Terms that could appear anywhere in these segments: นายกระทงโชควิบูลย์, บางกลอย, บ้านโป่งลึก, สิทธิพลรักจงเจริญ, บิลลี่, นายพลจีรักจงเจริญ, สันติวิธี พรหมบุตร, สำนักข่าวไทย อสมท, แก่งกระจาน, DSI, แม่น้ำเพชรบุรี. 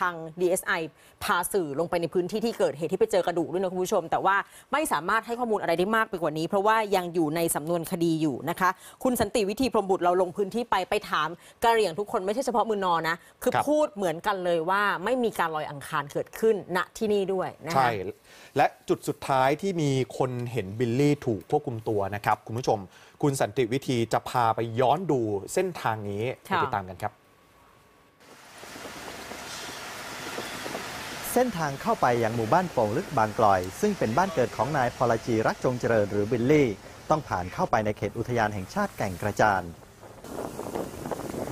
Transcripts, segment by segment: ทาง DSI พาสื่อลงไปในพื้นที่ที่เกิดเหตุที่ไปเจอกระดูกด้วยนะคุณผู้ชมแต่ว่าไม่สามารถให้ข้อมูลอะไรได้มากไปกว่านี้เพราะว่ายังอยู่ในสำนวนคดีอยู่นะคะคุณสันติวิธีพรหมบุตรเราลงพื้นที่ไปถามกะเหรี่ยงทุกคนไม่ใช่เฉพาะมือนอนะคือพูดเหมือนกันเลยว่าไม่มีการลอยอังคารเกิดขึ้นณที่นี่ด้วยนะคะใช่และจุดสุดท้ายที่มีคนเห็นบิลลี่ถูกควบคุมตัวนะครับคุณผู้ชมคุณสันติวิธีจะพาไปย้อนดูเส้นทางนี้ไปติดตามกันครับเส้นทางเข้าไปยังหมู่บ้านโป่งลึกบางกลอยซึ่งเป็นบ้านเกิดของนายพลจีรักจงเจริญหรือบิลลี่ต้องผ่านเข้าไปในเขตอุทยานแห่งชาติแก่งกระจาน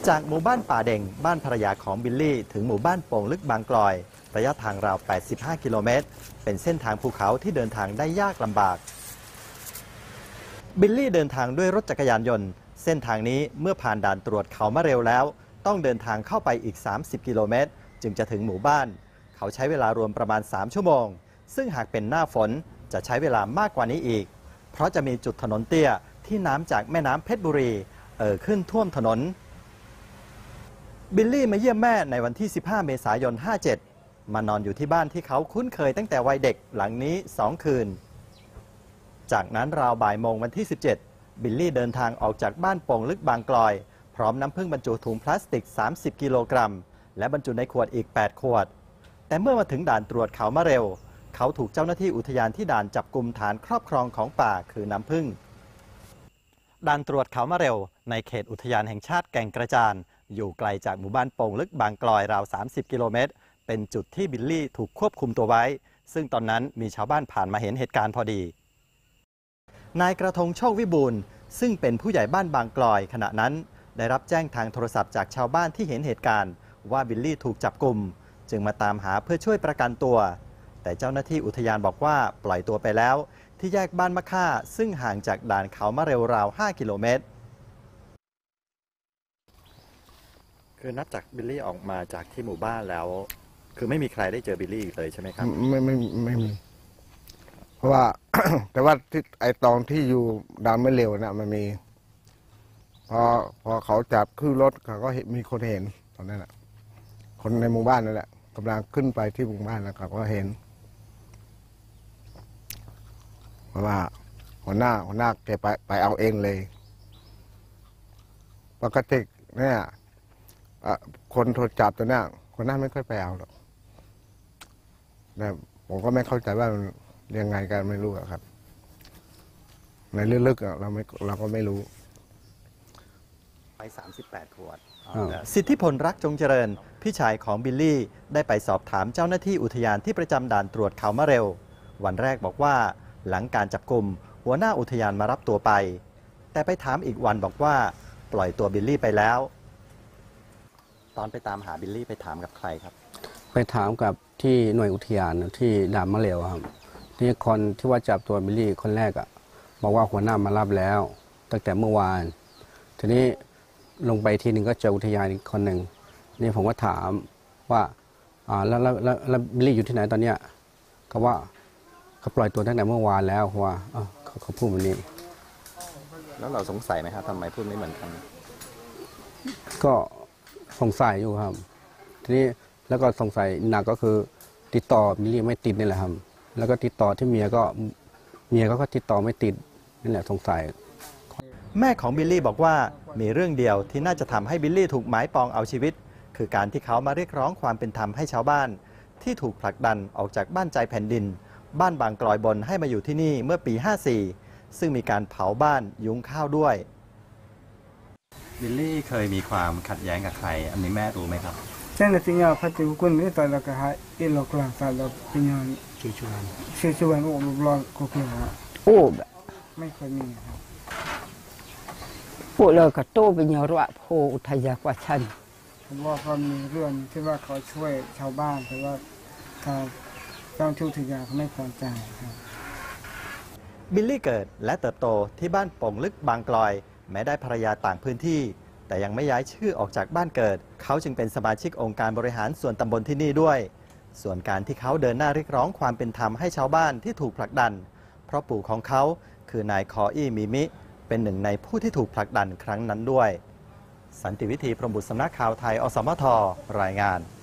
จากหมู่บ้านป่าเด่งบ้านภรรยาของบิลลี่ถึงหมู่บ้านโป่งลึกบางกลอยระยะทางราว85กิโลเมตรเป็นเส้นทางภูเขาที่เดินทางได้ยากลำบากบิลลี่เดินทางด้วยรถจักรยานยนต์เส้นทางนี้เมื่อผ่านด่านตรวจเขามะเร็วแล้วต้องเดินทางเข้าไปอีก30กิโลเมตรจึงจะถึงหมู่บ้านเขาใช้เวลารวมประมาณ3ชั่วโมงซึ่งหากเป็นหน้าฝนจะใช้เวลามากกว่านี้อีกเพราะจะมีจุดถนนเตี้ยที่น้ำจากแม่น้ำเพชรบุรีขึ้นท่วมถนนบิลลี่มาเยี่ยมแม่ในวันที่15เมษายน57มานอนอยู่ที่บ้านที่เขาคุ้นเคยตั้งแต่วัยเด็กหลังนี้2คืนจากนั้นราวบ่ายโมงวันที่17บิลลี่เดินทางออกจากบ้านโป่งลึกบางกลอยพร้อมน้ำผึ้งบรรจุถุงพลาสติก30กิโลกรัมและบรรจุในขวดอีก8ขวดแต่เมื่อมาถึงด่านตรวจเขามะเร็วเขาถูกเจ้าหน้าที่อุทยานที่ด่านจับกุมฐานครอบครองของป่าคือน้ำผึ้งด่านตรวจเขามะเร็วในเขตอุทยานแห่งชาติแก่งกระจานอยู่ไกลจากหมู่บ้านโป่งลึกบางกลอยราว30กิโลเมตรเป็นจุดที่บิลลี่ถูกควบคุมตัวไว้ซึ่งตอนนั้นมีชาวบ้านผ่านมาเห็นเหตุการณ์พอดีนายกระทงโชควิบูลย์ซึ่งเป็นผู้ใหญ่บ้านบางกลอยขณะนั้นได้รับแจ้งทางโทรศัพท์จากชาวบ้านที่เห็นเหตุการณ์ว่าบิลลี่ถูกจับกุมจึงมาตามหาเพื่อช่วยประกันตัวแต่เจ้าหน้าที่อุทยานบอกว่าปล่อยตัวไปแล้วที่แยกบ้านมะค่าซึ่งห่างจากด่านเขามะเร็วราว5กิโลเมตรคือนับจากบิลลี่ออกมาจากที่หมู่บ้านแล้วคือไม่มีใครได้เจอบิลลี่เลยใช่ไหมครับไม่มีเพราะว่า แต่ว่าที่ไอตอนที่อยู่ด่านมะเร็วนะมันมีพอเขาจับขึ้นรถเขาก็มีคนเห็นตอนนั้นแหละคนในหมู่บ้านนั่นแหละกำลังขึ้นไปที่หมู่บ้านแล้วเขาก็เห็นเพราะว่าหัวหน้าแกไปเอาเองเลยปกติเนี่ยคนโทรจับตัวเนี่ยคนหน้าไม่ค่อยไปเอาหรอกแต่ผมก็ไม่เข้าใจว่ายังไงกันไม่รู้ครับในลึกๆเราก็ไม่รู้ไป38ขวดสิทธิพลรักจงเจริญพี่ชายของบิลลี่ได้ไปสอบถามเจ้าหน้าที่อุทยานที่ประจำด่านตรวจเขามะเร็ววันแรกบอกว่าหลังการจับกุมหัวหน้าอุทยานมารับตัวไปแต่ไปถามอีกวันบอกว่าปล่อยตัวบิลลี่ไปแล้วตอนไปตามหาบิลลี่ไปถามกับใครครับไปถามกับที่หน่วยอุทยานที่ด่านมะเร็วครับที่คนที่ว่าจับตัวบิลลี่คนแรกอ่ะบอกว่าหัวหน้ามารับแล้วตั้งแต่เมื่อวานทีนี้ลงไปทีหนึ่งก็เจออุทยานอีกคนหนึ่งนี่ผมก็ถามว่าแล้วบิลลี่อยู่ที่ไหนตอนเนี้ยเขาว่าเขาปล่อยตัวตั้งแต่เมื่อวานแล้วว่าเขาพูดแบบนี้แล้วเราสงสัยไหมครับทำไมพูดไม่เหมือนกันก็สงสัยอยู่ครับทีนี้แล้วก็สงสัยหนักก็คือติดต่อบิลลี่ไม่ติดนี่แหละครับแล้วก็ติดต่อที่เมียก็ติดต่อไม่ติดนี่แหละสงสัยแม่ของบิลลี่บอกว่ามีเรื่องเดียวที่น่าจะทำให้บิลลี่ถูกหมายปองเอาชีวิตคือการที่เขามาเรียกร้องความเป็นธรรมให้ชาวบ้านที่ถูกผลักดันออกจากบ้านใจแผ่นดินบ้านบางกลอยบนให้มาอยู่ที่นี่เมื่อปี54ซึ่งมีการเผาบ้านยุ้งข้าวด้วยบิลลี่เคยมีความขัดแย้งกับใครอันนี้แม่รู้ไหมครับเช่นสิ่งที่พัฒน์กุลไม่ตายแล้วก็หายเอลกลางสารแล้วเป็นยังเชื่อชวนโอ้ลูกหลานก็เพียงโอ้ไม่เคยมีพวกเราก็โตเป็นยอระโพอุทยากว่าชันผมว่าก็มีเรื่องที่ว่าเขาช่วยชาวบ้านแต่ว่าทางเจ้าที่อุทยานเขาไม่พอใจครับบิลลี่เกิดและเติบโตที่บ้านโป่งลึกบางกลอยแม้ได้ภรรยาต่างพื้นที่แต่ยังไม่ย้ายชื่อออกจากบ้านเกิดเขาจึงเป็นสมาชิกองค์การบริหารส่วนตำบลที่นี่ด้วยส่วนการที่เขาเดินหน้าเรียกร้องความเป็นธรรมให้ชาวบ้านที่ถูกผลักดันเพราะปู่ของเขาคือนายคออี้มีมิเป็นหนึ่งในผู้ที่ถูกผลักดันครั้งนั้นด้วยสันติวิธีพรหมบุตรสำนักข่าวไทยอสมทรายงาน